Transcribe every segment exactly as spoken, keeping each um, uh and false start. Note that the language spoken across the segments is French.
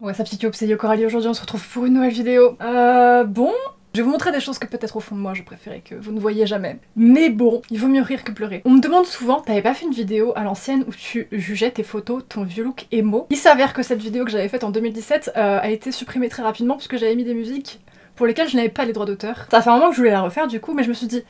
Ouais, ça petite youp, c'est Yo Coralie. Aujourd'hui, on se retrouve pour une nouvelle vidéo. Euh, bon, je vais vous montrer des choses que peut-être au fond de moi, je préférais que vous ne voyez jamais. Mais bon, il vaut mieux rire que pleurer. On me demande souvent, t'avais pas fait une vidéo à l'ancienne où tu jugeais tes photos, ton vieux look émo? Il s'avère que cette vidéo que j'avais faite en deux mille dix-sept euh, a été supprimée très rapidement parce que j'avais mis des musiques pour lesquelles je n'avais pas les droits d'auteur. Ça fait un moment que je voulais la refaire du coup, mais je me suis dit...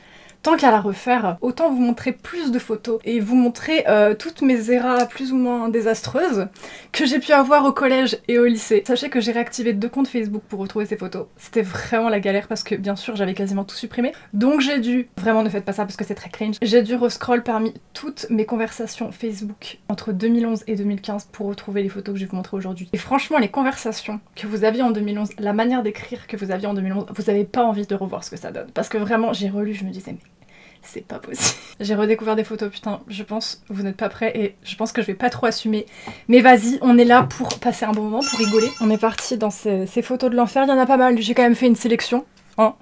tant qu'à la refaire, autant vous montrer plus de photos et vous montrer euh, toutes mes erreurs plus ou moins désastreuses que j'ai pu avoir au collège et au lycée. Sachez que j'ai réactivé deux comptes Facebook pour retrouver ces photos. C'était vraiment la galère parce que bien sûr j'avais quasiment tout supprimé. Donc j'ai dû, vraiment ne faites pas ça parce que c'est très cringe, j'ai dû rescroll parmi toutes mes conversations Facebook entre deux mille onze et deux mille quinze pour retrouver les photos que je vais vous montrer aujourd'hui. Et franchement les conversations que vous aviez en deux mille onze, la manière d'écrire que vous aviez en deux mille onze, vous n'avez pas envie de revoir ce que ça donne. Parce que vraiment j'ai relu, je me disais mais... c'est pas possible. J'ai redécouvert des photos, putain, je pense vous n'êtes pas prêts et je pense que je vais pas trop assumer. Mais vas-y, on est là pour passer un bon moment, pour rigoler. On est parti dans ces, ces photos de l'enfer, il y en a pas mal, j'ai quand même fait une sélection. Hein.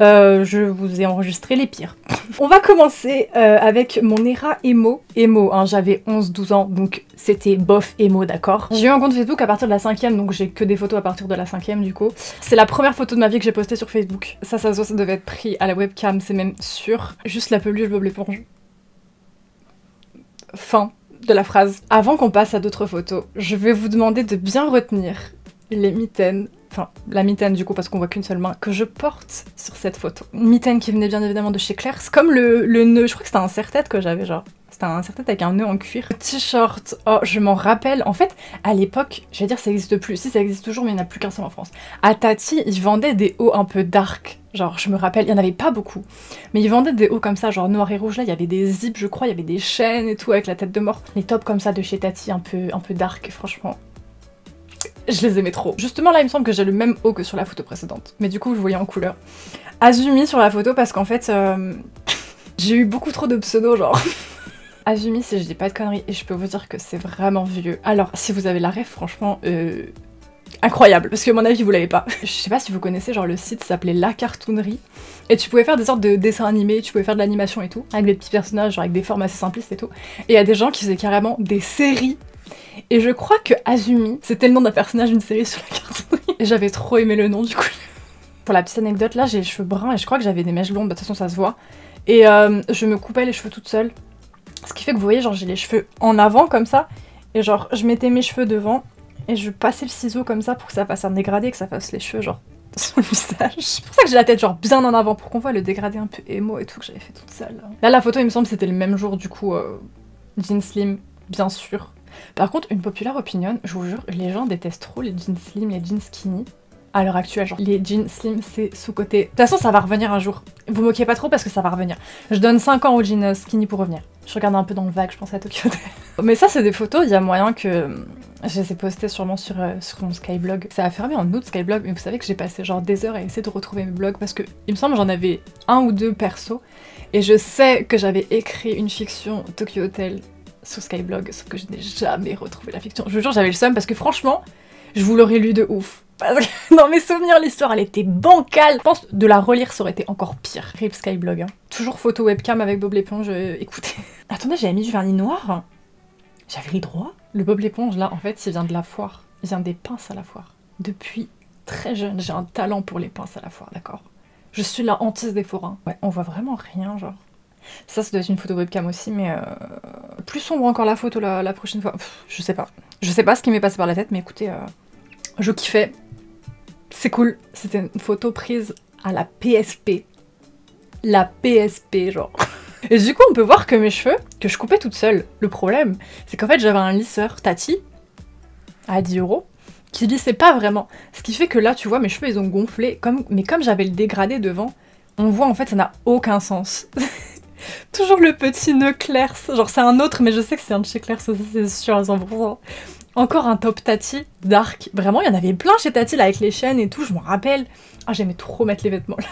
Euh, je vous ai enregistré les pires. On va commencer euh, avec mon era émo. Émo, hein, j'avais onze douze ans, donc c'était bof émo, d'accord. J'ai eu un compte Facebook à partir de la cinquième, donc j'ai que des photos à partir de la cinquième du coup. C'est la première photo de ma vie que j'ai postée sur Facebook. Ça, ça se voit, ça devait être pris à la webcam, c'est même sûr. Juste la peluche Bob l'Éponge. Fin de la phrase. Avant qu'on passe à d'autres photos, je vais vous demander de bien retenir les mitaines. Enfin, la mitaine du coup, parce qu'on voit qu'une seule main, que je porte sur cette photo. Une mitaine qui venait bien évidemment de chez Claire's, comme le, le nœud, je crois que c'était un serre-tête que j'avais genre. C'était un serre-tête avec un nœud en cuir. T-shirt, oh je m'en rappelle. En fait, à l'époque, je vais dire ça existe plus, si ça existe toujours, mais il n'y en a plus qu'un seul en France. À Tati, ils vendaient des hauts un peu dark. Genre, je me rappelle, il n'y en avait pas beaucoup, mais ils vendaient des hauts comme ça, genre noir et rouge. Là, il y avait des zips, je crois, il y avait des chaînes et tout avec la tête de mort. Les tops comme ça de chez Tati, un peu, un peu dark, franchement. Je les aimais trop. Justement là il me semble que j'ai le même haut que sur la photo précédente. Mais du coup je le voyais en couleur. Azumi sur la photo parce qu'en fait euh, j'ai eu beaucoup trop de pseudos genre. Azumi si je dis pas de conneries et je peux vous dire que c'est vraiment vieux. Alors si vous avez la ref franchement euh, incroyable parce que à mon avis vous l'avez pas. Je sais pas si vous connaissez genre le site s'appelait La Cartoonerie et tu pouvais faire des sortes de dessins animés, tu pouvais faire de l'animation et tout avec des petits personnages genre avec des formes assez simplistes et tout. Et il y a des gens qui faisaient carrément des séries. Et je crois que Azumi, c'était le nom d'un personnage d'une série sur La Cartoonerie. Et j'avais trop aimé le nom du coup. Pour la petite anecdote, là j'ai les cheveux bruns et je crois que j'avais des mèches blondes, de toute façon ça se voit. Et euh, je me coupais les cheveux toute seule. Ce qui fait que vous voyez, genre j'ai les cheveux en avant comme ça. Et genre je mettais mes cheveux devant et je passais le ciseau comme ça pour que ça fasse un dégradé, que ça fasse les cheveux genre sur le visage. C'est pour ça que j'ai la tête genre bien en avant pour qu'on voit le dégradé un peu émo et tout que j'avais fait toute seule. Là la photo il me semble c'était le même jour du coup, euh, jean slim bien sûr. Par contre, une populaire opinion, je vous jure, les gens détestent trop les jeans slim, les jeans skinny à l'heure actuelle. Genre, les jeans slim, c'est sous-côté. De toute façon, ça va revenir un jour. Vous moquez pas trop parce que ça va revenir. Je donne cinq ans aux jeans skinny pour revenir. Je regarde un peu dans le vague, je pense à Tokyo Hotel. Mais ça, c'est des photos, il y a moyen que... je les ai postées sûrement sur, euh, sur mon Skyblog. Ça a fermé en août Skyblog, mais vous savez que j'ai passé genre des heures à essayer de retrouver mes blogs parce que il me semble j'en avais un ou deux perso. Et je sais que j'avais écrit une fiction Tokyo Hotel sur Skyblog, sauf que je n'ai jamais retrouvé la fiction. Je vous jure, j'avais le seum parce que franchement, je vous l'aurais lu de ouf. Parce que dans mes souvenirs, l'histoire, elle était bancale. Je pense de la relire, ça aurait été encore pire. Rip Skyblog, hein. Toujours photo webcam avec Bob l'Éponge, euh, écoutez. Attendez, j'avais mis du vernis noir. J'avais le droit. Le Bob l'Éponge, là, en fait, il vient de la foire. Il vient des pinces à la foire. Depuis très jeune, j'ai un talent pour les pinces à la foire, d'accord. Je suis la hantise des forains. Ouais, on voit vraiment rien, genre. Ça, ça doit être une photo webcam aussi, mais euh... plus sombre encore la photo la, la prochaine fois. Pff, je sais pas. Je sais pas ce qui m'est passé par la tête, mais écoutez, euh... je kiffais. C'est cool. C'était une photo prise à la P S P. La P S P, genre. Et du coup, on peut voir que mes cheveux, que je coupais toute seule. Le problème, c'est qu'en fait, j'avais un lisseur Tati, à dix euros, qui lissait pas vraiment. Ce qui fait que là, tu vois, mes cheveux, ils ont gonflé. Comme... mais comme j'avais le dégradé devant, on voit en fait, ça n'a aucun sens. Toujours le petit nœud Claire's, genre c'est un autre mais je sais que c'est un de chez Claire's aussi, c'est sûr à cent pour cent. Encore un top Tati, dark, vraiment il y en avait plein chez Tati là avec les chaînes et tout, je m'en rappelle. Ah j'aimais trop mettre les vêtements là.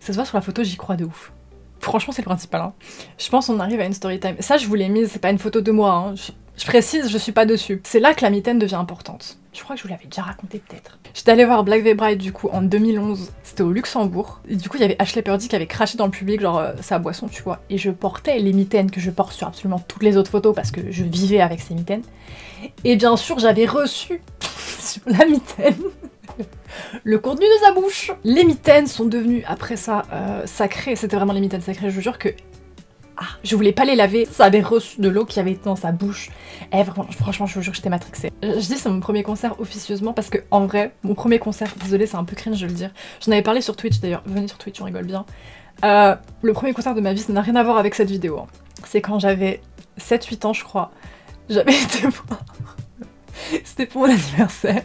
Ça se voit sur la photo, j'y crois de ouf. Franchement c'est le principal hein. Je pense on arrive à une story time. Ça je vous l'ai mise, c'est pas une photo de moi hein. Je... je précise, je suis pas dessus. C'est là que la mitaine devient importante. Je crois que je vous l'avais déjà raconté peut-être. J'étais allée voir Black Veil Brides du coup en deux mille onze, c'était au Luxembourg. Et du coup il y avait Ashley Purdy qui avait craché dans le public genre euh, sa boisson tu vois. Et je portais les mitaines que je porte sur absolument toutes les autres photos parce que je vivais avec ces mitaines. Et bien sûr j'avais reçu expression, la mitaine. Le contenu de sa bouche. Les mitaines sont devenues, après ça, euh, sacrées. C'était vraiment les mitaines sacrées, je vous jure que... Ah, je voulais pas les laver, ça avait reçu de l'eau qui avait été dans sa bouche. Eh, vraiment, franchement, je vous jure que j'étais matrixée. Je, je dis c'est mon premier concert officieusement parce que, en vrai, mon premier concert, désolé, c'est un peu cringe de le dire. J'en avais parlé sur Twitch d'ailleurs, venez sur Twitch, on rigole bien. Euh, le premier concert de ma vie, ça n'a rien à voir avec cette vidéo. Hein. C'est quand j'avais sept huit ans, je crois. J'avais été voir... C'était pour mon anniversaire.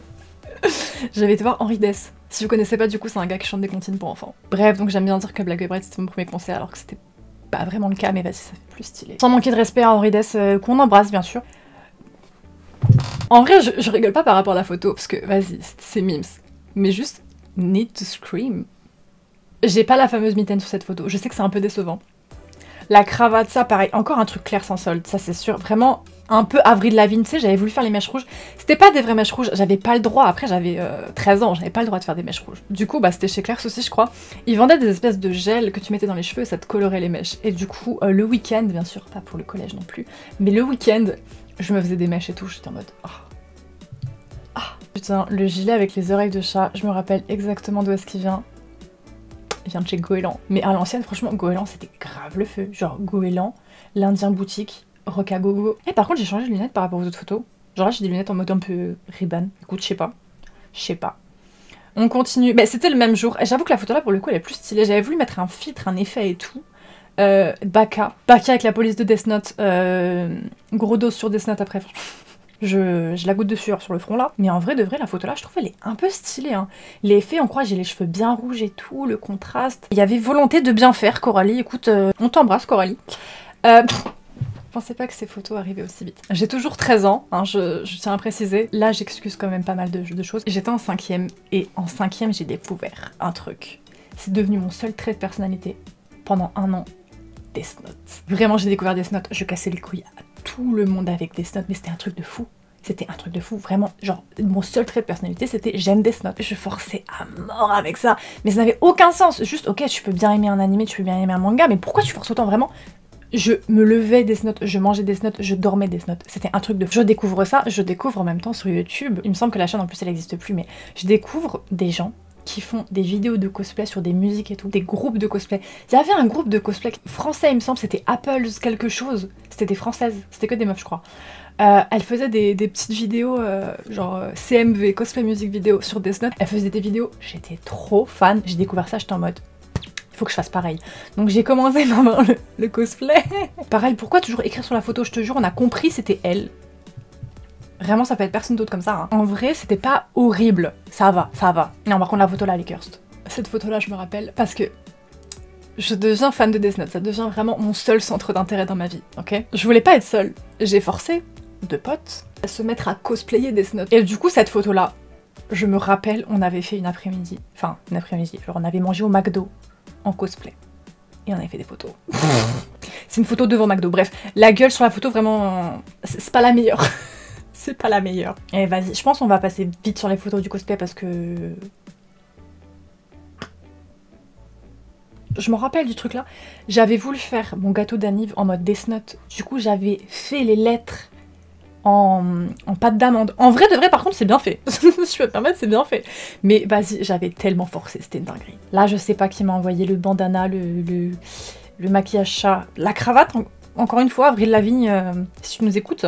J'avais été voir Henri Dès. Si vous connaissez pas, du coup, c'est un gars qui chante des comptines pour enfants. Bref, donc j'aime bien dire que Black Veil Brides c'était mon premier concert alors que c'était pas vraiment le cas, mais vas-y, ça fait plus stylé. Sans manquer de respect à Henri Dès, euh, qu'on embrasse bien sûr. En vrai, je, je rigole pas par rapport à la photo, parce que vas-y, c'est Mims. Mais juste, need to scream. J'ai pas la fameuse mitaine sur cette photo, je sais que c'est un peu décevant. La cravate, ça pareil, encore un truc clair sans solde, ça c'est sûr, vraiment... un peu Avril Lavigne, tu sais, j'avais voulu faire les mèches rouges. C'était pas des vraies mèches rouges, j'avais pas le droit. Après, j'avais euh, treize ans, j'avais pas le droit de faire des mèches rouges. Du coup, bah c'était chez Claire's aussi, je crois. Ils vendaient des espèces de gel que tu mettais dans les cheveux et ça te colorait les mèches. Et du coup, euh, le week-end, bien sûr, pas pour le collège non plus, mais le week-end, je me faisais des mèches et tout, j'étais en mode... Oh. Ah, putain, le gilet avec les oreilles de chat, je me rappelle exactement d'où est-ce qu'il vient. Il vient de chez Goéland. Mais à l'ancienne, franchement, Goéland, c'était grave le feu. Genre Goéland, l'Indien boutique... Roca Gogo. Et par contre, j'ai changé de lunettes par rapport aux autres photos. Genre là, j'ai des lunettes en mode un peu Ray-Ban. Écoute, je sais pas. Je sais pas. On continue. Mais c'était le même jour. Et j'avoue que la photo là, pour le coup, elle est plus stylée. J'avais voulu mettre un filtre, un effet et tout. Euh, Baka. Baka avec la police de Death Note. Euh, gros dos sur Death Note après. Je, je la goutte de sueur sur le front là. Mais en vrai, de vrai, la photo là, je trouve elle est un peu stylée. Hein. Les effets, on croit, j'ai les cheveux bien rouges et tout, le contraste. Il y avait volonté de bien faire, Coralie. Écoute, euh, on t'embrasse, Coralie. Euh, Je pensais pas que ces photos arrivaient aussi vite. J'ai toujours treize ans, hein, je, je tiens à préciser. Là, j'excuse quand même pas mal de, de choses. J'étais en cinquième et en cinquième, j'ai découvert un truc. C'est devenu mon seul trait de personnalité pendant un an. Death Note. Vraiment, j'ai découvert Death Note. Je cassais les couilles à tout le monde avec Death Note, mais c'était un truc de fou. C'était un truc de fou, vraiment. Genre, mon seul trait de personnalité, c'était j'aime Death Note. Je forçais à mort avec ça, mais ça n'avait aucun sens. Juste, ok, tu peux bien aimer un anime, tu peux bien aimer un manga, mais pourquoi tu forces autant vraiment? Je me levais Death Note, je mangeais Death Note, je dormais Death Note. C'était un truc de fou. Je découvre ça, je découvre en même temps sur YouTube. Il me semble que la chaîne en plus elle n'existe plus, mais je découvre des gens qui font des vidéos de cosplay sur des musiques et tout, des groupes de cosplay. Il y avait un groupe de cosplay français, il me semble, c'était Apple's quelque chose. C'était des françaises, c'était que des meufs, je crois. Euh, elle faisait des, des petites vidéos euh, genre euh, C M V, cosplay musique vidéo sur Death Note. Elle faisait des vidéos, j'étais trop fan. J'ai découvert ça, j'étais en mode... il faut que je fasse pareil. Donc j'ai commencé maman le, le cosplay. Pareil, pourquoi toujours écrire sur la photo? Je te jure, on a compris, c'était elle. Vraiment, ça peut être personne d'autre comme ça. Hein. En vrai, c'était pas horrible. Ça va, ça va. Non, par contre, la photo là, elle est cursed. Cette photo là, je me rappelle parce que je deviens fan de Death Note. Ça devient vraiment mon seul centre d'intérêt dans ma vie, ok? Je voulais pas être seule. J'ai forcé deux potes à se mettre à cosplayer Death Note. Et du coup, cette photo là, je me rappelle, on avait fait une après-midi. Enfin, une après-midi. Genre, on avait mangé au McDo. En cosplay. Et on avait fait des photos. C'est une photo devant McDo. Bref, la gueule sur la photo, vraiment, c'est pas la meilleure. C'est pas la meilleure. Et vas-y, je pense qu'on va passer vite sur les photos du cosplay parce que... je me rappelle du truc là. J'avais voulu faire mon gâteau d'anniv en mode Death Note. Du coup, j'avais fait les lettres en, en pâte d'amande. En vrai de vrai, par contre, c'est bien fait. Je peux me permettre, c'est bien fait. Mais vas-y, j'avais tellement forcé, c'était une dinguerie. Là, je sais pas qui m'a envoyé le bandana, le, le, le maquillage chat, la cravate. En, encore une fois, Avril Lavigne, euh, si tu nous écoutes.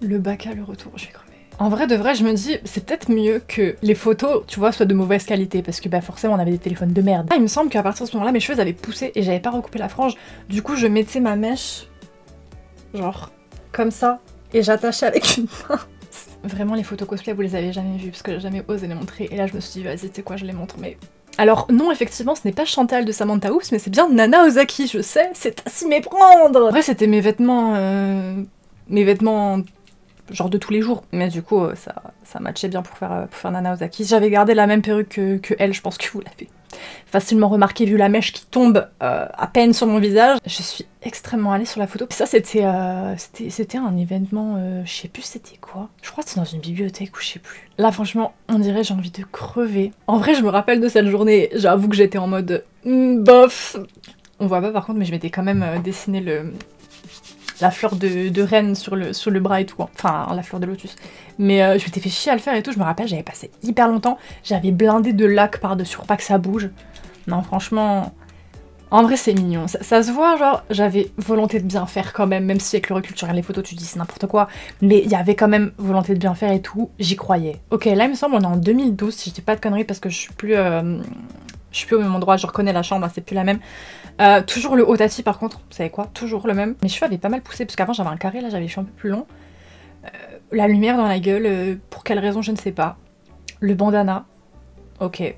Le bac à le retour, je vais crever. En vrai de vrai, je me dis, c'est peut-être mieux que les photos, tu vois, soient de mauvaise qualité, parce que bah forcément, on avait des téléphones de merde. Ah, il me semble qu'à partir de ce moment-là, mes cheveux avaient poussé et j'avais pas recoupé la frange. Du coup, je mettais ma mèche, genre, comme ça. Et j'attachais avec une main. Vraiment, les photos cosplay, vous les avez jamais vues parce que j'ai jamais osé les montrer. Et là, je me suis dit, vas-y, tu sais quoi, je les montre, mais... alors, non, effectivement, ce n'est pas Chantal de Samantha Oops, mais c'est bien Nana Ozaki, je sais, c'est à s'y méprendre. Après, c'était mes vêtements... Euh... mes vêtements... genre de tous les jours. Mais du coup, ça, ça matchait bien pour faire, pour faire Nana Ozaki. J'avais gardé la même perruque que, que elle, je pense que vous l'avez facilement remarqué vu la mèche qui tombe euh, à peine sur mon visage. Je suis extrêmement allée sur la photo. Ça, c'était euh, c'était un événement, euh, je sais plus c'était quoi. Je crois que c'est dans une bibliothèque ou je sais plus. Là, franchement, on dirait j'ai envie de crever. En vrai, je me rappelle de cette journée. J'avoue que j'étais en mode, mm, bof. On voit pas par contre, mais je m'étais quand même dessiné le... la fleur de, de Rennes sur le, sur le bras et tout, hein. Enfin la fleur de lotus. Mais euh, je m'étais fait chier à le faire et tout, je me rappelle, j'avais passé hyper longtemps, j'avais blindé de lac par-dessus pour pas que ça bouge. Non franchement, en vrai c'est mignon, ça, ça se voit genre, j'avais volonté de bien faire quand même, même si avec le recul tu regardes les photos, tu te dis c'est n'importe quoi, mais il y avait quand même volonté de bien faire et tout, j'y croyais. Ok là il me semble on est en deux mille douze, si je dis pas de conneries parce que je suis plus... Euh, je suis plus au même endroit, je reconnais la chambre, hein, c'est plus la même. Euh, toujours le haut Tati par contre, vous savez quoi, toujours le même. Mes cheveux avaient pas mal poussé, parce qu'avant j'avais un carré, là j'avais les cheveux un peu plus longs. Euh, la lumière dans la gueule, euh, pour quelle raison je ne sais pas. Le bandana, ok,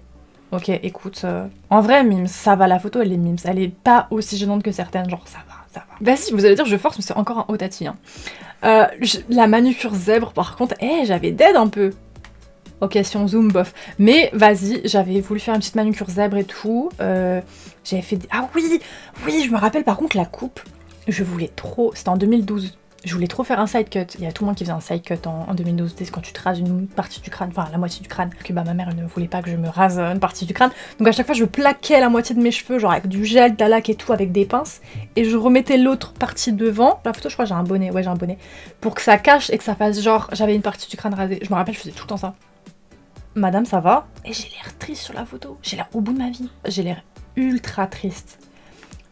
ok, écoute. Euh... En vrai Mims, ça va la photo, elle est Mims, elle est pas aussi gênante que certaines, genre ça va, ça va. Bah si, vous allez dire je force, mais c'est encore un haut Tati. Hein. Euh, je... La manucure zèbre par contre, hé, hey, j'avais d'aide un peu. Ok, si on zoom, bof. Mais vas-y, j'avais voulu faire une petite manucure zèbre et tout. Euh, j'avais fait... Des... Ah oui, oui, je me rappelle par contre la coupe. Je voulais trop... C'était en deux mille douze. Je voulais trop faire un side cut. Il y a tout le monde qui faisait un side cut en, en deux mille douze. C'est quand tu te rases une partie du crâne, enfin la moitié du crâne. Parce que bah, ma mère elle ne voulait pas que je me rase une partie du crâne. Donc à chaque fois, je plaquais la moitié de mes cheveux, genre avec du gel, de la laque et tout, avec des pinces. Et je remettais l'autre partie devant. La photo, je crois j'ai un bonnet. Ouais, j'ai un bonnet. Pour que ça cache et que ça fasse genre... J'avais une partie du crâne rasée. Je me rappelle, je faisais tout le temps ça. Madame, ça va? Et j'ai l'air triste sur la photo. J'ai l'air au bout de ma vie. J'ai l'air ultra triste.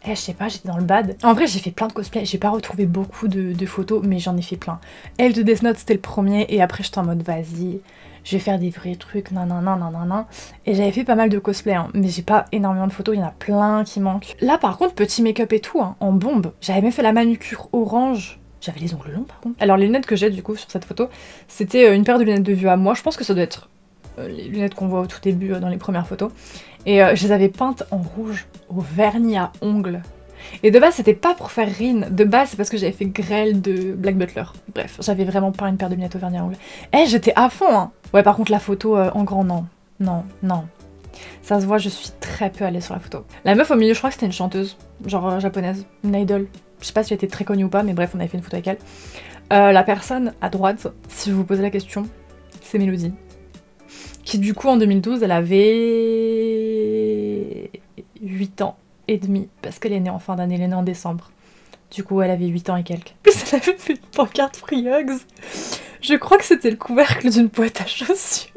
Eh, je sais pas, j'étais dans le bad. En vrai, j'ai fait plein de cosplays. J'ai pas retrouvé beaucoup de, de photos, mais j'en ai fait plein. Elle de Death Note, c'était le premier. Et après, j'étais en mode, vas-y, je vais faire des vrais trucs. Nan, nan, nan, nan, nan, nan. Et j'avais fait pas mal de cosplays, hein, mais j'ai pas énormément de photos. Il y en a plein qui manquent. Là, par contre, petit make-up et tout, hein, en bombe. J'avais même fait la manucure orange. J'avais les ongles longs, par contre. Alors, les lunettes que j'ai, du coup, sur cette photo, c'était une paire de lunettes de vue à moi. Je pense que ça doit être... les lunettes qu'on voit au tout début dans les premières photos, et euh, je les avais peintes en rouge au vernis à ongles. Et de base c'était pas pour faire Rin, de base c'est parce que j'avais fait Grell de Black Butler. Bref, j'avais vraiment peint une paire de lunettes au vernis à ongles. Eh, j'étais à fond hein. Ouais, par contre la photo euh, en grand, non, non, non. Ça se voit, je suis très peu allée sur la photo. La meuf au milieu, je crois que c'était une chanteuse, genre euh, japonaise, une idol. Je sais pas si elle était très connue ou pas, mais bref, on avait fait une photo avec elle. Euh, la personne à droite, si vous vous posez la question, c'est Mélodie. Qui du coup en deux mille douze elle avait huit ans et demi parce qu'elle est née en fin d'année, elle est née en décembre. Du coup elle avait huit ans et quelques. En plus elle avait fait une pancarte Free Hugs. Je crois que c'était le couvercle d'une boîte à chaussures.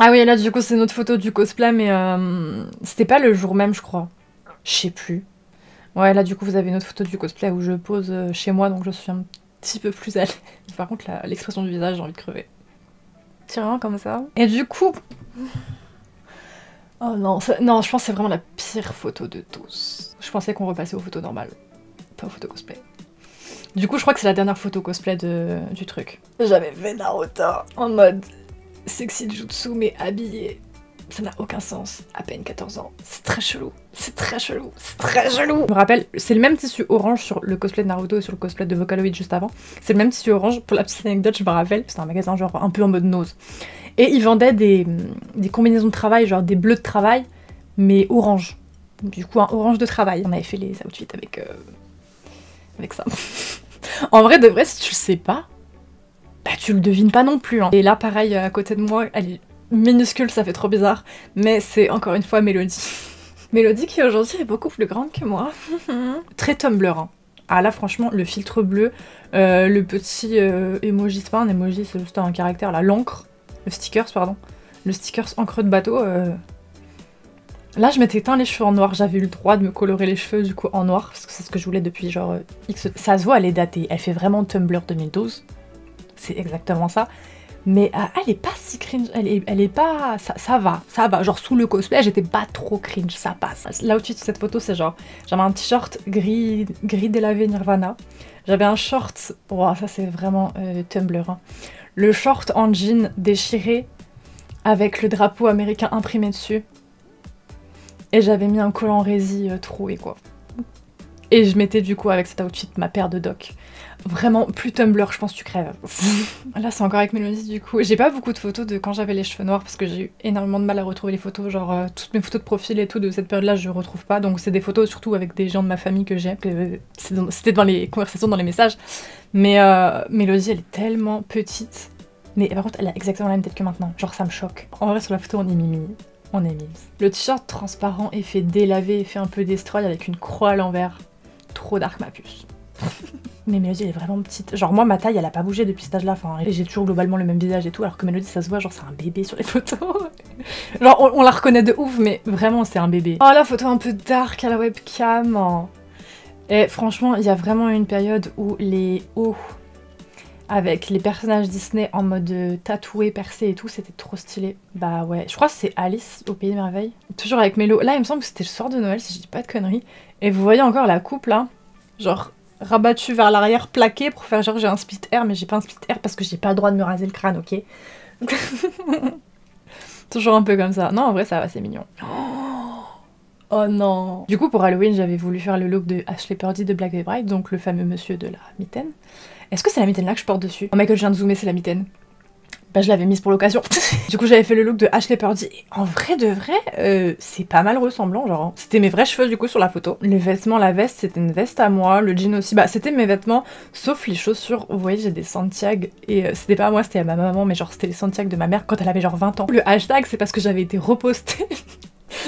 Ah oui, là du coup c'est notre photo du cosplay, mais euh, c'était pas le jour même je crois. Je sais plus. Ouais, là du coup vous avez notre photo du cosplay où je pose chez moi, donc je suis un petit peu plus à l'aise. Par contre l'expression du visage, j'ai envie de crever. Tirant comme ça. Et du coup... Oh non, ça... non, je pense que c'est vraiment la pire photo de tous. Je pensais qu'on repassait aux photos normales, pas aux photos cosplay. Du coup, je crois que c'est la dernière photo cosplay de... du truc. J'avais fait Naruto en mode sexy jutsu mais habillée. Ça n'a aucun sens, à peine quatorze ans. C'est très chelou, c'est très chelou, c'est très chelou. Je me rappelle, c'est le même tissu orange sur le cosplay de Naruto et sur le cosplay de Vocaloid juste avant. C'est le même tissu orange, pour la petite anecdote, je me rappelle, c'était un magasin genre un peu en mode nose. Et ils vendaient des, des combinaisons de travail, genre des bleus de travail, mais orange. Du coup, un orange de travail. On avait fait les outfits avec, euh, avec ça. En vrai, de vrai, si tu le sais pas, bah tu le devines pas non plus. Hein. Et là, pareil, à côté de moi, elle est... minuscule, ça fait trop bizarre, mais c'est encore une fois Mélodie. Mélodie qui aujourd'hui est beaucoup plus grande que moi. Très Tumblr. Hein. Ah là franchement, le filtre bleu, euh, le petit euh, emoji, c'est pas un emoji, c'est juste un caractère, là, l'encre, le stickers pardon, le stickers encre de bateau. Euh... Là je m'étais teint les cheveux en noir, j'avais eu le droit de me colorer les cheveux du coup en noir, parce que c'est ce que je voulais depuis genre euh, X. Ça se voit, elle est datée, elle fait vraiment Tumblr deux mille douze, c'est exactement ça. Mais euh, elle est pas si cringe, elle est, elle est pas... Ça, ça va, ça va. Genre sous le cosplay, j'étais pas trop cringe, ça passe. L'outfit de cette photo, c'est genre... J'avais un t-shirt gris, gris délavé Nirvana. J'avais un short... Oh, ça c'est vraiment euh, Tumblr. Hein. Le short en jean déchiré, avec le drapeau américain imprimé dessus. Et j'avais mis un collant rési euh, troué, quoi. Et je mettais du coup avec cet outfit ma paire de doc. Vraiment, plus Tumblr, je pense que tu crèves. Là, c'est encore avec Mélodie du coup. J'ai pas beaucoup de photos de quand j'avais les cheveux noirs parce que j'ai eu énormément de mal à retrouver les photos. Genre, euh, toutes mes photos de profil et tout de cette période-là, je retrouve pas. Donc, c'est des photos surtout avec des gens de ma famille que j'ai. C'était dans les conversations, dans les messages. Mais euh, Mélodie, elle est tellement petite. Mais par contre, elle a exactement la même tête que maintenant. Genre, ça me choque. En vrai, sur la photo, on est mimi. On est mimes. Le t-shirt transparent, effet délavé, effet un peu destroy avec une croix à l'envers. Trop dark ma puce. Mais Mélodie, elle est vraiment petite. Genre moi, ma taille, elle a pas bougé depuis cet âge-là. Enfin, j'ai toujours globalement le même visage et tout, alors que Mélodie, ça se voit, genre c'est un bébé sur les photos. Genre on, on la reconnaît de ouf, mais vraiment c'est un bébé. Oh la photo un peu dark à la webcam. Hein. Et franchement, il y a vraiment une période où les hauts avec les personnages Disney en mode tatoué, percé et tout, c'était trop stylé. Bah ouais, je crois que c'est Alice au Pays des Merveilles. Toujours avec Mélo. Là, il me semble que c'était le soir de Noël, si je dis pas de conneries. Et vous voyez encore la coupe là, genre rabattue vers l'arrière, plaquée pour faire genre j'ai un split hair, mais j'ai pas un split hair parce que j'ai pas le droit de me raser le crâne, ok. Toujours un peu comme ça. Non, en vrai, ça va, c'est mignon. Oh non. Du coup, pour Halloween, j'avais voulu faire le look de Ashley Purdy de Black Veil Brides, donc le fameux monsieur de la mitaine. Est-ce que c'est la mitaine là que je porte dessus? Oh Michael, je viens de zoomer, c'est la mitaine. Bah je l'avais mise pour l'occasion. Du coup j'avais fait le look de Ashley Purdy. Et en vrai de vrai, euh, c'est pas mal ressemblant genre. Hein. C'était mes vrais cheveux du coup sur la photo. Les vêtements, la veste, c'était une veste à moi. Le jean aussi, bah c'était mes vêtements. Sauf les chaussures, vous voyez j'ai des Santiago. Et euh, c'était pas à moi, c'était à ma maman, mais genre c'était les Santiago de ma mère quand elle avait genre vingt ans. Le hashtag c'est parce que j'avais été repostée.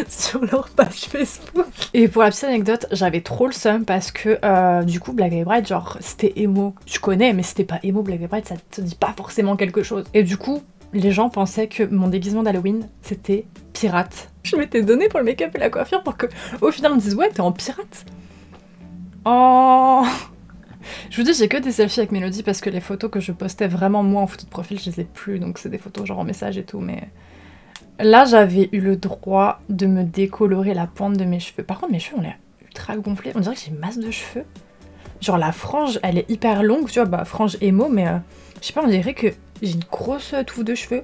Sur leur page Facebook. Et pour la petite anecdote, j'avais trop le seum parce que euh, du coup Black Eyed Bread, genre c'était émo. Je connais mais c'était pas émo Black Eyed Bread, ça te dit pas forcément quelque chose. Et du coup, les gens pensaient que mon déguisement d'Halloween c'était pirate. Je m'étais donné pour le make-up et la coiffure pour que au final on me dise ouais t'es en pirate. Oh. Je vous dis, j'ai que des selfies avec Mélodie parce que les photos que je postais vraiment moi en photo de profil, je les ai plus, donc c'est des photos genre en message et tout, mais... Là, j'avais eu le droit de me décolorer la pointe de mes cheveux. Par contre, mes cheveux, on est ultra gonflés. On dirait que j'ai une masse de cheveux. Genre, la frange, elle est hyper longue. Tu vois, bah, frange émo, mais euh, je sais pas, on dirait que j'ai une grosse touffe de cheveux.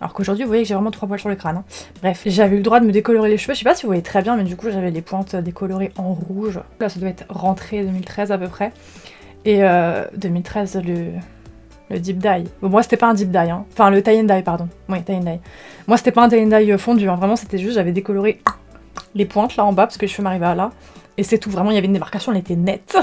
Alors qu'aujourd'hui, vous voyez que j'ai vraiment trois poils sur le crâne. Hein. Bref, j'avais eu le droit de me décolorer les cheveux. Je sais pas si vous voyez très bien, mais du coup, j'avais les pointes décolorées en rouge. Là, ça doit être rentrée deux mille treize à peu près. Et euh, deux mille treize, le... Le deep dye. Bon, moi, c'était pas un deep dye, hein. Enfin, le tie and dye, pardon. Oui, tie and dye. Moi, c'était pas un tie and dye fondu, hein. Vraiment, c'était juste, j'avais décoloré les pointes, là, en bas, parce que les cheveux m'arrivaient à là. Et c'est tout, vraiment, il y avait une démarcation, elle était nette.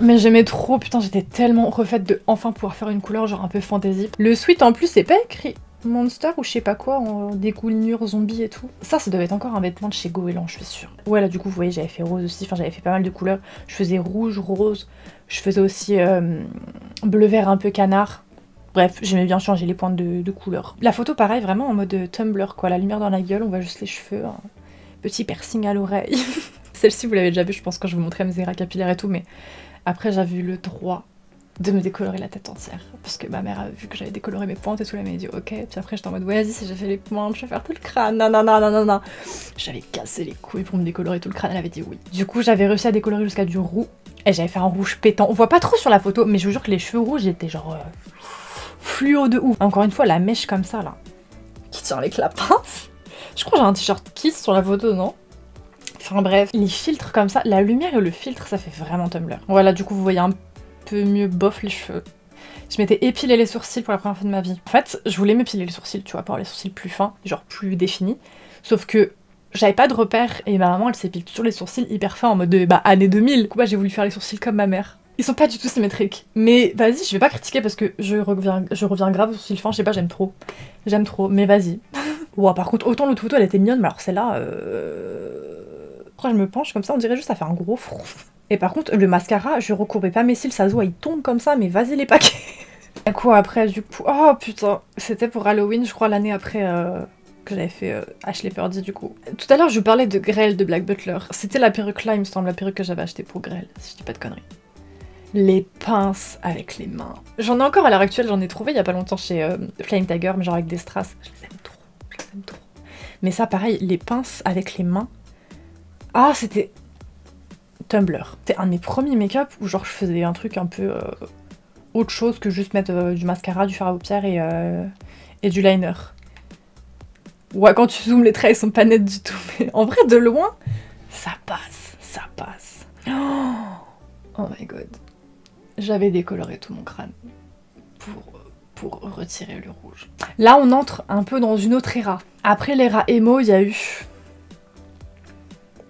Mais j'aimais trop, putain, j'étais tellement refaite de enfin pouvoir faire une couleur, genre un peu fantasy. Le sweat, en plus, c'est pas écrit Monster ou je sais pas quoi, en découlure, zombie et tout. Ça, ça devait être encore un vêtement de chez Goéland, je suis sûre. Ouais, là, du coup, vous voyez, j'avais fait rose aussi. Enfin, j'avais fait pas mal de couleurs. Je faisais rouge, rose. Je faisais aussi euh, bleu-vert un peu canard. Bref, j'aimais bien changer les pointes de, de couleur. La photo, pareil, vraiment en mode Tumblr, quoi. La lumière dans la gueule, on voit juste les cheveux. Hein. Petit piercing à l'oreille. Celle-ci, vous l'avez déjà vue, je pense, quand je vous montrais mes erreurs capillaires et tout. Mais après, j'avais eu le droit de me décolorer la tête entière. Parce que ma mère a vu que j'avais décoloré mes pointes et tout, elle m'a dit ok. Puis après, j'étais en mode ouais, vas-y, si j'ai fait les pointes, je vais faire tout le crâne. Non, non, non, non, non, non. J'avais cassé les couilles pour me décolorer tout le crâne, elle avait dit oui. Du coup, j'avais réussi à décolorer jusqu'à du roux. Et j'avais fait un rouge pétant. On voit pas trop sur la photo, mais je vous jure que les cheveux rouges étaient genre euh, fluo de ouf. Encore une fois, la mèche comme ça là, qui tient avec la pince. Je crois que j'ai un t-shirt Kiss sur la photo, non? Enfin bref, les filtres comme ça, la lumière et le filtre, ça fait vraiment Tumblr. Voilà, du coup, vous voyez un peu mieux bof les cheveux. Je m'étais épilé les sourcils pour la première fois de ma vie. En fait, je voulais m'épiler les sourcils, tu vois, pour avoir les sourcils plus fins, genre plus définis. Sauf que j'avais pas de repères et ma maman elle s'épile toujours les sourcils hyper fins en mode de, bah année deux mille. Du coup bah, j'ai voulu faire les sourcils comme ma mère. Ils sont pas du tout symétriques. Mais vas-y, je vais pas critiquer parce que je reviens, je reviens grave aux sourcils fins, je sais pas, j'aime trop. J'aime trop, mais vas-y. Wow, par contre, autant l'autre photo elle était mignonne, mais alors celle-là... Euh... Quand je me penche comme ça, on dirait juste à faire un gros front. Et par contre, le mascara, je recourbais pas mes cils, ça se voit, il tombe comme ça, mais vas-y les paquets. À quoi après du coup... Oh putain, c'était pour Halloween, je crois, l'année après... Euh... que j'avais fait euh, Ashley Purdy du coup. Tout à l'heure je vous parlais de Grell de Black Butler. C'était la perruque là, il me semble, la perruque que j'avais achetée pour Grell, si je dis pas de conneries. Les pinces avec les mains. J'en ai encore à l'heure actuelle, j'en ai trouvé il y a pas longtemps chez euh, Flying Tiger, mais genre avec des strass. Je les aime trop, je les aime trop. Mais ça pareil, les pinces avec les mains. Ah c'était... Tumblr. C'était un de mes premiers make-up où genre je faisais un truc un peu euh, autre chose que juste mettre euh, du mascara, du fard à paupières et, euh, et du liner. Ouais, quand tu zoomes, les traits, ils sont pas nets du tout. Mais en vrai, de loin, ça passe, ça passe. Oh my god. J'avais décoloré tout mon crâne pour, pour retirer le rouge. Là, on entre un peu dans une autre era. Après l'era émo, il y a eu...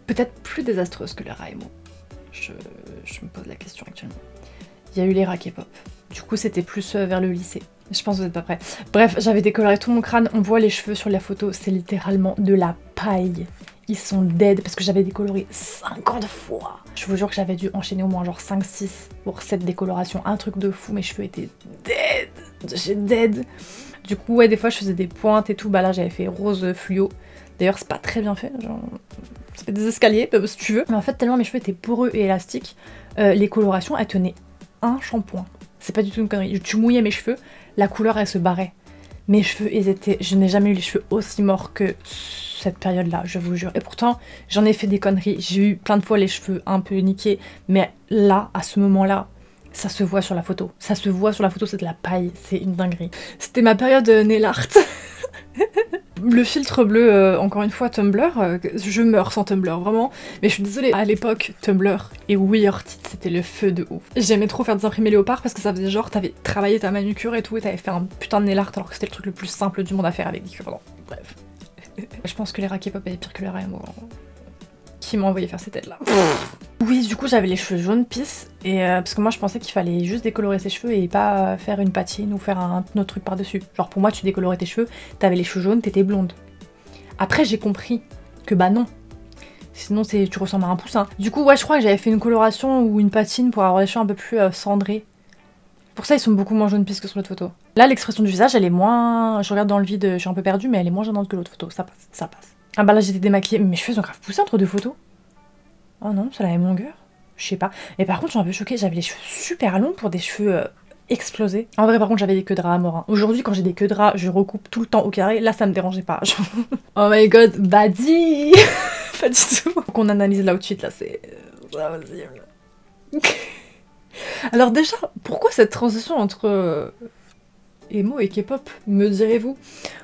Peut-être plus désastreuse que l'era émo. Je, je me pose la question actuellement. Il y a eu l'era K-pop. Du coup, c'était plus vers le lycée. Je pense que vous n'êtes pas prêts. Bref, j'avais décoloré tout mon crâne. On voit les cheveux sur la photo. C'est littéralement de la paille. ils sont dead parce que j'avais décoloré cinquante fois. Je vous jure que j'avais dû enchaîner au moins genre cinq six pour cette décoloration, un truc de fou, mes cheveux étaient dead, j'ai dead. Du coup ouais, des fois je faisais des pointes et tout, bah là j'avais fait rose fluo. D'ailleurs c'est pas très bien fait, genre ça fait des escaliers si tu veux. Mais en fait tellement mes cheveux étaient poreux et élastiques, euh, les colorations elles tenaient un shampoing. C'est pas du tout une connerie, tu mouillais mes cheveux, la couleur elle se barrait. Mes cheveux, ils étaient... Je n'ai jamais eu les cheveux aussi morts que cette période-là, je vous jure. Et pourtant, j'en ai fait des conneries. J'ai eu plein de fois les cheveux un peu niqués. Mais là, à ce moment-là, ça se voit sur la photo. Ça se voit sur la photo, c'est de la paille. C'est une dinguerie. C'était ma période nail art. Le filtre bleu, euh, encore une fois, Tumblr. Euh, je meurs sans Tumblr, vraiment. Mais je suis désolée, à l'époque, Tumblr et WeAreTit, c'était le feu de ouf. J'aimais trop faire des imprimés léopard parce que ça faisait genre, t'avais travaillé ta manucure et tout, et t'avais fait un putain de nail art alors que c'était le truc le plus simple du monde à faire avec des cuves. Bref. Je pense que les rats K-pop est pire que les rats amoureux. Qui m'a envoyé faire ces têtes-là. Oui, du coup, j'avais les cheveux jaunes pisse, et euh, parce que moi, je pensais qu'il fallait juste décolorer ses cheveux et pas faire une patine ou faire un autre truc par-dessus. Genre, pour moi, tu décolorais tes cheveux, t'avais les cheveux jaunes, t'étais blonde. Après, j'ai compris que bah non. Sinon, c'est tu ressembles à un poussin. Du coup, ouais, je crois que j'avais fait une coloration ou une patine pour avoir les cheveux un peu plus euh, cendrés. Pour ça, ils sont beaucoup moins jaunes pisse que sur l'autre photo. Là, l'expression du visage, elle est moins... Je regarde dans le vide, je suis un peu perdue, mais elle est moins gênante que l'autre photo. Ça passe, ça passe. Ah bah là, j'étais démaquillée. Mais mes cheveux sont grave poussés entre deux photos. Oh non, c'est la même longueur. Je sais pas. Mais par contre, je suis un peu choquée. J'avais les cheveux super longs pour des cheveux euh, explosés. En vrai, par contre, j'avais des queues de rats à morin. Aujourd'hui, quand j'ai des queues de rats, je recoupe tout le temps au carré. Là, ça me dérangeait pas. Genre... Oh my god, body. Pas du tout. Faut qu'on analyse l'outfit, là, c'est... Alors déjà, pourquoi cette transition entre... emo et K-pop, me direz-vous?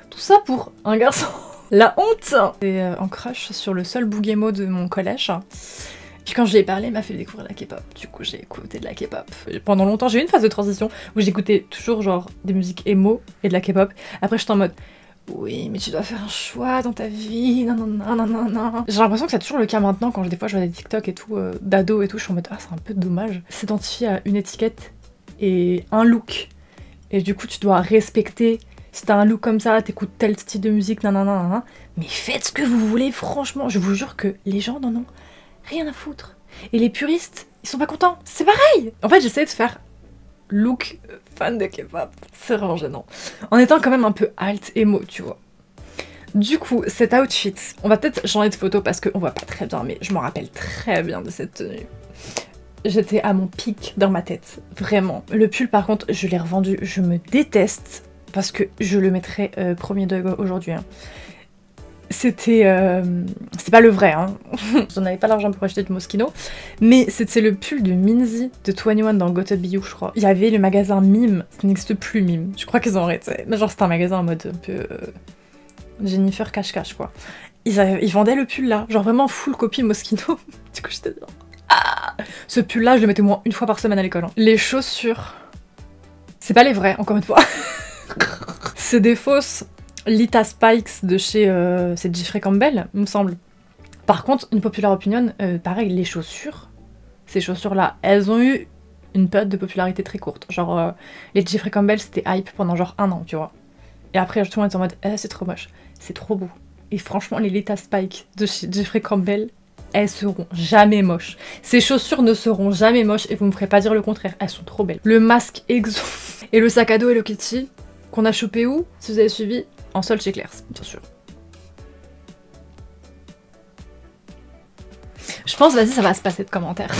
Tout ça pour un garçon. La honte! Et euh, en crush sur le seul boug emo de mon collège. Puis quand je lui ai parlé, il m'a fait découvrir la K-pop. Du coup, j'ai écouté de la K-pop. Pendant longtemps, j'ai eu une phase de transition où j'écoutais toujours genre des musiques emo et de la K-pop. Après, j'étais en mode oui, mais tu dois faire un choix dans ta vie. Non, non, non, non, non, non. J'ai l'impression que c'est toujours le cas maintenant quand je, des fois je vois des TikTok et tout, euh, d'ado et tout. Je suis en mode ah, c'est un peu dommage. S'identifier à une étiquette et un look. Et du coup, tu dois respecter. Si t'as un look comme ça, t'écoutes tel style de musique, nanana, nanana. Mais faites ce que vous voulez, franchement. Je vous jure que les gens n'en ont rien à foutre. Et les puristes, ils sont pas contents. C'est pareil. En fait, j'essayais de faire look fan de K-pop. C'est vraiment gênant. En étant quand même un peu alt emo, tu vois. Du coup, cet outfit, on va peut-être changer de photo parce qu'on voit pas très bien, mais je m'en rappelle très bien de cette tenue. J'étais à mon pic dans ma tête, vraiment. Le pull, par contre, je l'ai revendu. Je me déteste. Parce que je le mettrai euh, premier degré aujourd'hui. Hein. C'était... Euh, c'est pas le vrai. Hein. J'en avais pas l'argent pour acheter du Moschino. Mais c'était le pull de Minzy de vingt et un dans Got to Be You, je crois. Il y avait le magasin Mim. Ça n'existe plus, Mim. Je crois qu'ils ont arrêté. Mais genre, c'était un magasin en mode un peu... Euh, Jennifer cache-cache, quoi. Ils, avaient, ils vendaient le pull là. Genre vraiment full copie Moschino. Du coup, j'étais genre... Ah, ce pull là, je le mettais au moins une fois par semaine à l'école. Hein. Les chaussures... C'est pas les vrais, encore une fois. C'est des fausses Lita Spikes de chez euh, c'est Jeffrey Campbell, il me semble. Par contre, une popular opinion, euh, pareil, les chaussures, ces chaussures-là, elles ont eu une période de popularité très courte. Genre, euh, les Jeffrey Campbell, c'était hype pendant genre un an, tu vois. Et après, tout le monde est en mode, eh, c'est trop moche, c'est trop beau. Et franchement, les Lita Spikes de chez Jeffrey Campbell, elles seront jamais moches. Ces chaussures ne seront jamais moches et vous me ferez pas dire le contraire, elles sont trop belles. Le masque exo et le sac à dos Hello Kitty, qu'on a chopé où? Si vous avez suivi, en solde chez Claire's, bien sûr. Je pense, vas-y, ça va se passer de commentaires.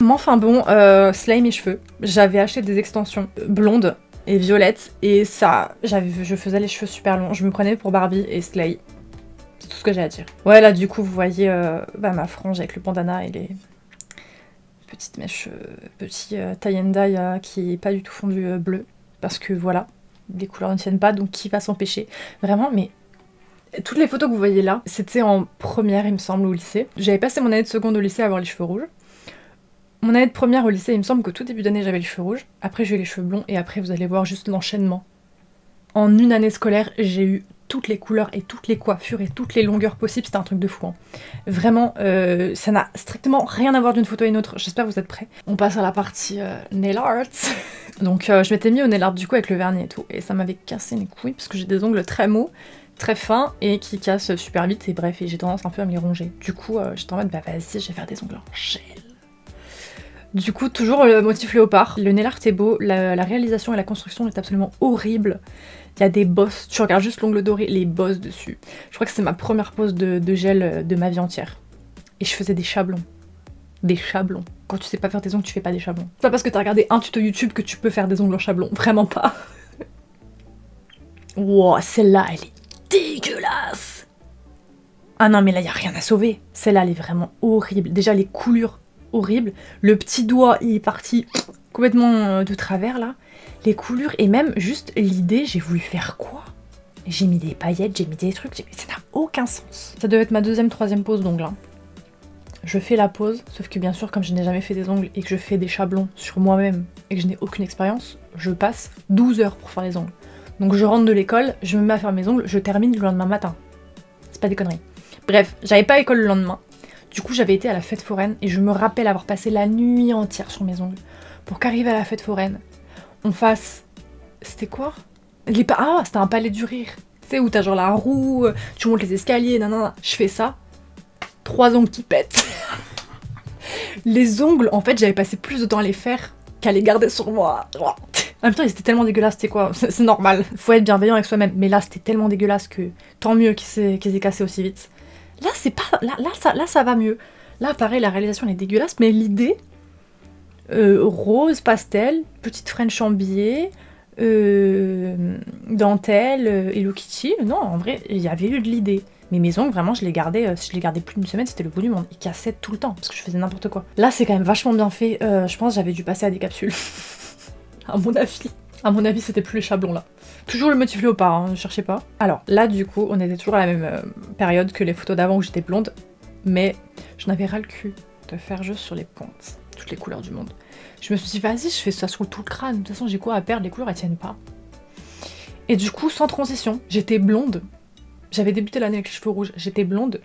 Mais enfin bon, euh, Slay mes cheveux. J'avais acheté des extensions blondes et violettes, et ça, je faisais les cheveux super longs. Je me prenais pour Barbie et Slay. C'est tout ce que j'ai à dire. Ouais, là, du coup, vous voyez euh, bah, ma frange avec le bandana et les... petites mèches, euh, petit euh, tie and dye euh, qui est pas du tout fondu euh, bleu, parce que voilà. Les couleurs ne tiennent pas, donc qui va s'empêcher? Vraiment, mais toutes les photos que vous voyez là, c'était en première, il me semble, au lycée. J'avais passé mon année de seconde au lycée à avoir les cheveux rouges. Mon année de première au lycée, il me semble que tout début d'année, j'avais les cheveux rouges. Après, j'ai eu les cheveux blonds, et après, vous allez voir juste l'enchaînement. En une année scolaire, j'ai eu toutes les couleurs et toutes les coiffures et toutes les longueurs possibles. C'était un truc de fou. Hein. Vraiment, euh, ça n'a strictement rien à voir d'une photo à une autre. J'espère que vous êtes prêts. On passe à la partie euh, nail art. Donc euh, je m'étais mis au nail art du coup avec le vernis et tout. Et ça m'avait cassé les couilles parce que j'ai des ongles très mous. très fins et qui cassent super vite et bref, et j'ai tendance un peu à me les ronger. Du coup, euh, j'étais en mode bah vas-y, je vais faire des ongles en gel. Du coup, toujours le motif léopard. Le nail art est beau, la, la réalisation et la construction est absolument horrible. Il y a des bosses, tu regardes juste l'ongle doré, les bosses dessus. Je crois que c'est ma première pose de, de gel de ma vie entière. Et je faisais des chablons. Des chablons. Quand tu sais pas faire tes ongles, tu fais pas des chablons. C'est pas parce que t'as regardé un tuto YouTube que tu peux faire des ongles en chablon. Vraiment pas. Wow, celle-là, elle est dégueulasse. Ah non, mais là, y a rien à sauver. Celle-là, elle est vraiment horrible. Déjà, les coulures horribles. Le petit doigt, il est parti complètement de travers, là. Les coulures et même juste l'idée, j'ai voulu faire quoi? J'ai mis des paillettes, j'ai mis des trucs, ça n'a aucun sens. Ça devait être ma deuxième, troisième pose d'ongles. Hein. Je fais la pose, sauf que bien sûr, comme je n'ai jamais fait des ongles et que je fais des chablons sur moi-même et que je n'ai aucune expérience, je passe douze heures pour faire les ongles. Donc je rentre de l'école, je me mets à faire mes ongles, je termine le lendemain matin. C'est pas des conneries. Bref, j'avais pas école le lendemain. Du coup, j'avais été à la fête foraine et je me rappelle avoir passé la nuit entière sur mes ongles pour qu'arriver à la fête foraine, on fasse... C'était quoi? Les pa... Ah, c'était un palais du rire. Tu sais, où t'as genre la roue, tu montes les escaliers, nanana. Je fais ça. Trois ongles qui pètent. Les ongles, en fait, j'avais passé plus de temps à les faire qu'à les garder sur moi. En même temps, ils étaient tellement dégueulasses, c'était quoi? C'est normal. Faut être bienveillant avec soi-même. Mais là, c'était tellement dégueulasse que tant mieux qu'ils qu'ils aient cassé aussi vite. Là, c'est pas... Là, là, ça, là, ça va mieux. Là, pareil, la réalisation, elle est dégueulasse, mais l'idée... Euh, rose, pastel, petite French en billet, euh, dentelle, euh, Hello Kitty. Non, en vrai, il y avait eu de l'idée. Mais mes ongles, vraiment, je les gardais, euh, si je les gardais plus d'une semaine, c'était le bout du monde. Ils cassaient tout le temps, parce que je faisais n'importe quoi. Là, c'est quand même vachement bien fait. Euh, je pense que j'avais dû passer à des capsules. À mon avis. À mon avis, c'était plus les chablons, là. Toujours le motif léopard, hein, ne cherchez pas. Alors, là, du coup, on était toujours à la même euh, période que les photos d'avant où j'étais blonde. Mais j'en avais ras le cul de faire juste sur les pointes. Toutes les couleurs du monde. Je me suis dit, vas-y, je fais ça sur tout le crâne. De toute façon, j'ai quoi à perdre, les couleurs, elles tiennent pas. Et du coup, sans transition, j'étais blonde. J'avais débuté l'année avec les cheveux rouges, j'étais blonde.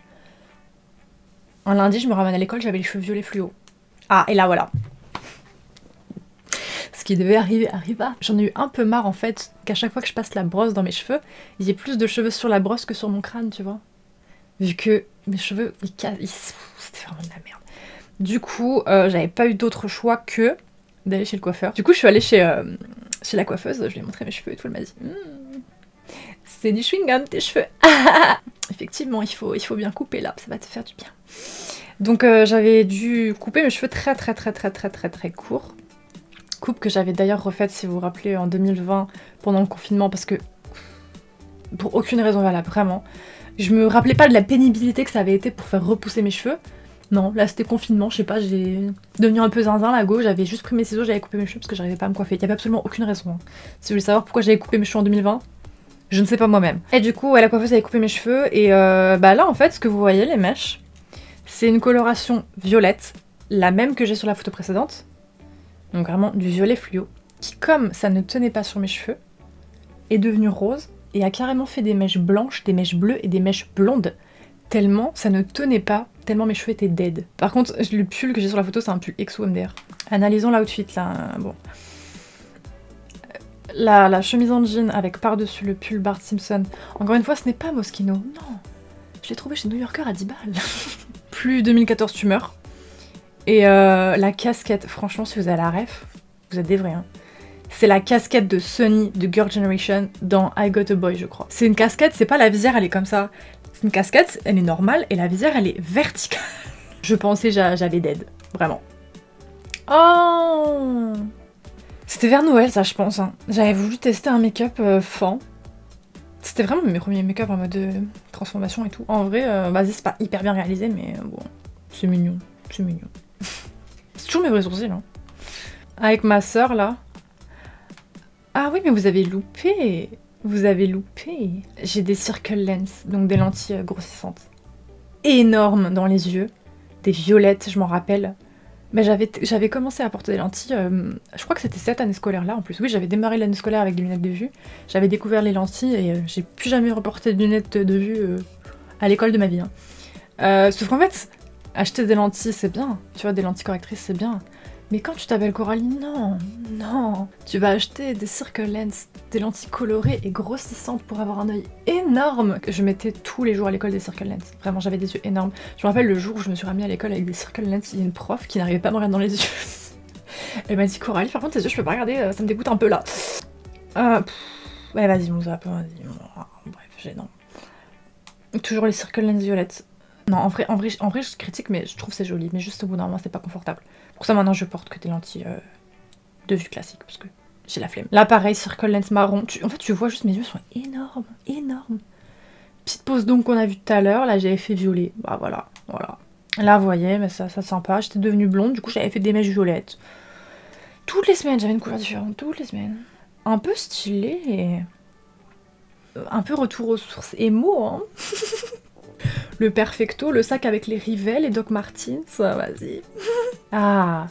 Un lundi, je me ramène à l'école, j'avais les cheveux violets fluo. Ah, et là, voilà. Ce qui devait arriver, arriva. J'en ai eu un peu marre, en fait, qu'à chaque fois que je passe la brosse dans mes cheveux, il y ait plus de cheveux sur la brosse que sur mon crâne, tu vois. Vu que mes cheveux, ils cassent. Ils... C'était vraiment de la merde. Du coup, euh, j'avais pas eu d'autre choix que d'aller chez le coiffeur. Du coup, je suis allée chez, euh, chez la coiffeuse, je lui ai montré mes cheveux et tout, elle m'a dit mmh, « C'est du chewing-gum tes cheveux !» Effectivement, il faut, il faut bien couper là, ça va te faire du bien. Donc euh, j'avais dû couper mes cheveux très très très très très très très courts. Coupe que j'avais d'ailleurs refaite, si vous vous rappelez, en deux mille vingt pendant le confinement parce que pour aucune raison valable, vraiment. Je me rappelais pas de la pénibilité que ça avait été pour faire repousser mes cheveux. Non, là c'était confinement, je sais pas, j'ai devenu un peu zinzin là gauche, j'avais juste pris mes ciseaux, j'avais coupé mes cheveux parce que j'arrivais pas à me coiffer. Il y avait absolument aucune raison. Hein. Si vous voulez savoir pourquoi j'avais coupé mes cheveux en deux mille vingt, je ne sais pas moi-même. Et du coup, ouais, la coiffeuse avait coupé mes cheveux et euh, bah là en fait, ce que vous voyez, les mèches, c'est une coloration violette, la même que j'ai sur la photo précédente. Donc vraiment du violet fluo, qui comme ça ne tenait pas sur mes cheveux, est devenu rose et a carrément fait des mèches blanches, des mèches bleues et des mèches blondes. Tellement ça ne tenait pas, tellement mes cheveux étaient dead. Par contre, le pull que j'ai sur la photo, c'est un pull X O M D R. Analysons l'outfit là. Bon. La, la chemise en jean avec par-dessus le pull Bart Simpson. Encore une fois, ce n'est pas Moschino. Non. Je l'ai trouvé chez New Yorker à dix balles. Plus deux mille quatorze tumeur. Et euh, la casquette, franchement, si vous avez la ref, vous êtes des vrais. Hein. C'est la casquette de Sunny de Girl Generation dans I Got a Boy, je crois. C'est une casquette, c'est pas la visière, elle est comme ça. C'est une casquette, elle est normale et la visière elle est verticale. Je pensais j'avais dead, vraiment. Oh, c'était vers Noël ça je pense. Hein. J'avais voulu tester un make-up euh, fan. C'était vraiment mes premiers make-up en mode de transformation et tout. En vrai, euh, vas-y c'est pas hyper bien réalisé mais euh, bon, c'est mignon, c'est mignon. C'est toujours mes vrais sourcils. Hein. Avec ma soeur là. Ah oui mais vous avez loupé. Vous avez loupé. J'ai des circle lens, donc des lentilles grossissantes. Énormes dans les yeux. Des violettes, je m'en rappelle. Mais j'avais commencé à porter des lentilles, euh, je crois que c'était cette année scolaire là en plus. Oui, j'avais démarré l'année scolaire avec des lunettes de vue. J'avais découvert les lentilles et euh, j'ai plus jamais reporté de lunettes de vue euh, à l'école de ma vie. Hein. Euh, sauf qu'en fait, acheter des lentilles c'est bien. Tu vois, des lentilles correctrices c'est bien. Mais quand tu t'appelles Coralie, non, non. Tu vas acheter des circle lens, des lentilles colorées et grossissantes pour avoir un œil énorme. Je mettais tous les jours à l'école des circle lens. Vraiment, j'avais des yeux énormes. Je me rappelle le jour où je me suis ramenée à l'école avec des circle lens, il y a une prof qui n'arrivait pas à me regarder dans les yeux. Elle m'a dit Coralie, par contre tes yeux je peux pas regarder, ça me dégoûte un peu là. Euh, pff, ouais vas-y mon zap, vas-y. Bref, gênant. Toujours les circle lens violettes. Non, en vrai, en vrai, en vrai, je critique, mais je trouve c'est joli. Mais juste au bout d'un moment, c'est pas confortable. Pour ça, maintenant, je porte que des lentilles euh, de vue classique, parce que j'ai la flemme. Là, pareil, circle lens marron. Tu, en fait, tu vois juste, mes yeux sont énormes, énormes. Petite pose donc qu'on a vue tout à l'heure. Là, j'avais fait violet. Bah voilà, voilà. Là, vous voyez, mais ça, ça sent pas. J'étais devenue blonde, du coup, j'avais fait des mèches violettes. Toutes les semaines, j'avais une couleur différente, toutes les semaines. Un peu stylé et... un peu retour aux sources émo, hein. Le perfecto, le sac avec les rivelles et Doc Martens, vas-y. Ah,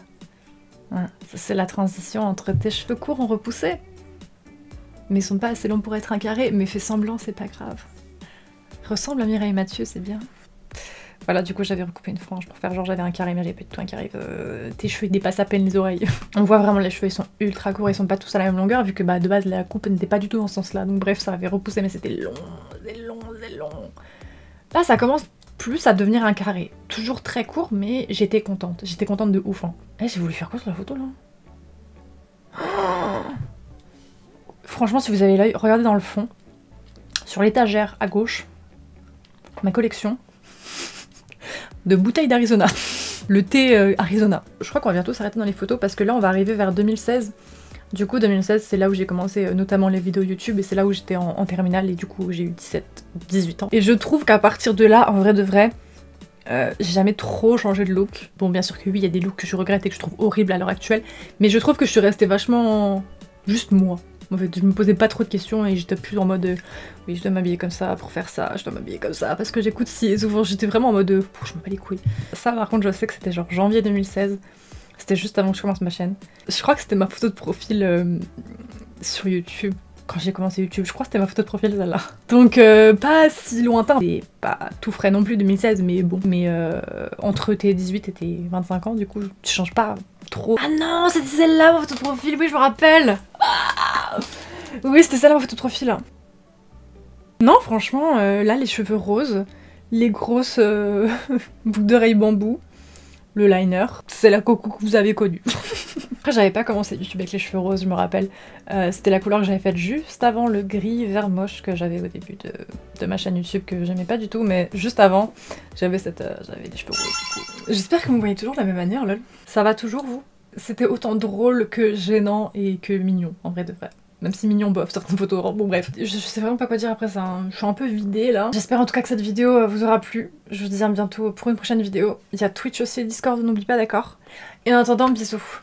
c'est la transition entre tes cheveux courts en repoussé, mais ils sont pas assez longs pour être un carré, mais fais semblant, c'est pas grave. Ressemble à Mireille Mathieu, c'est bien. Voilà, du coup j'avais recoupé une frange pour faire genre j'avais un carré, mais j'avais pas du tout un carré. Euh, tes cheveux ils dépassent à peine les oreilles. On voit vraiment les cheveux, ils sont ultra courts, ils sont pas tous à la même longueur, vu que bah de base la coupe n'était pas du tout dans ce sens-là. Donc bref, ça avait repoussé, mais c'était long, c'est long, c'est long. Là, ça commence plus à devenir un carré. Toujours très court, mais j'étais contente. J'étais contente de ouf. Hein. Eh, j'ai voulu faire quoi sur la photo, là? Oh, franchement, si vous avez l'œil, regardez dans le fond. Sur l'étagère, à gauche, ma collection de bouteilles d'Arizona. Le thé euh, Arizona. Je crois qu'on va bientôt s'arrêter dans les photos, parce que là, on va arriver vers deux mille seize. Du coup, deux mille seize, c'est là où j'ai commencé euh, notamment les vidéos YouTube, et c'est là où j'étais en, en terminale, et du coup, j'ai eu dix-sept, dix-huit ans. Et je trouve qu'à partir de là, en vrai de vrai, euh, j'ai jamais trop changé de look. Bon, bien sûr que oui, il y a des looks que je regrette et que je trouve horribles à l'heure actuelle, mais je trouve que je suis restée vachement juste moi. En fait, je me posais pas trop de questions et j'étais plus en mode euh, oui, je dois m'habiller comme ça pour faire ça, je dois m'habiller comme ça parce que j'écoute si. Et souvent, j'étais vraiment en mode euh, je me bats les couilles. Ça, par contre, je sais que c'était genre janvier deux mille seize. C'était juste avant que je commence ma chaîne. Je crois que c'était ma photo de profil euh, sur YouTube. Quand j'ai commencé YouTube, je crois que c'était ma photo de profil celle-là. Donc euh, pas si lointain. C'est pas tout frais non plus deux mille seize, mais bon. Mais euh, entre tes dix-huit et tes vingt-cinq ans, du coup, tu changes pas trop. Ah non, c'était celle-là ma photo de profil, oui je me rappelle. Ah oui, c'était celle-là ma photo de profil. Non, franchement, euh, là les cheveux roses, les grosses euh, boucles d'oreilles bambou, le liner, c'est la coco que vous avez connue. Après j'avais pas commencé YouTube avec les cheveux roses, je me rappelle. Euh, C'était la couleur que j'avais faite juste avant le gris vert moche que j'avais au début de, de ma chaîne YouTube, que j'aimais pas du tout, mais juste avant, j'avais cette, euh, j'avais des cheveux roses. J'espère que vous me voyez toujours de la même manière, lol. Ça va toujours, vous? C'était autant drôle que gênant et que mignon, en vrai de vrai. Même si mignon bof, certaines photos, bon bref. Je, je sais vraiment pas quoi dire après ça, hein. Je suis un peu vidée là. J'espère en tout cas que cette vidéo vous aura plu. Je vous dis à bientôt pour une prochaine vidéo. Il y a Twitch aussi et Discord, n'oublie pas, d'accord? Et en attendant, bisous.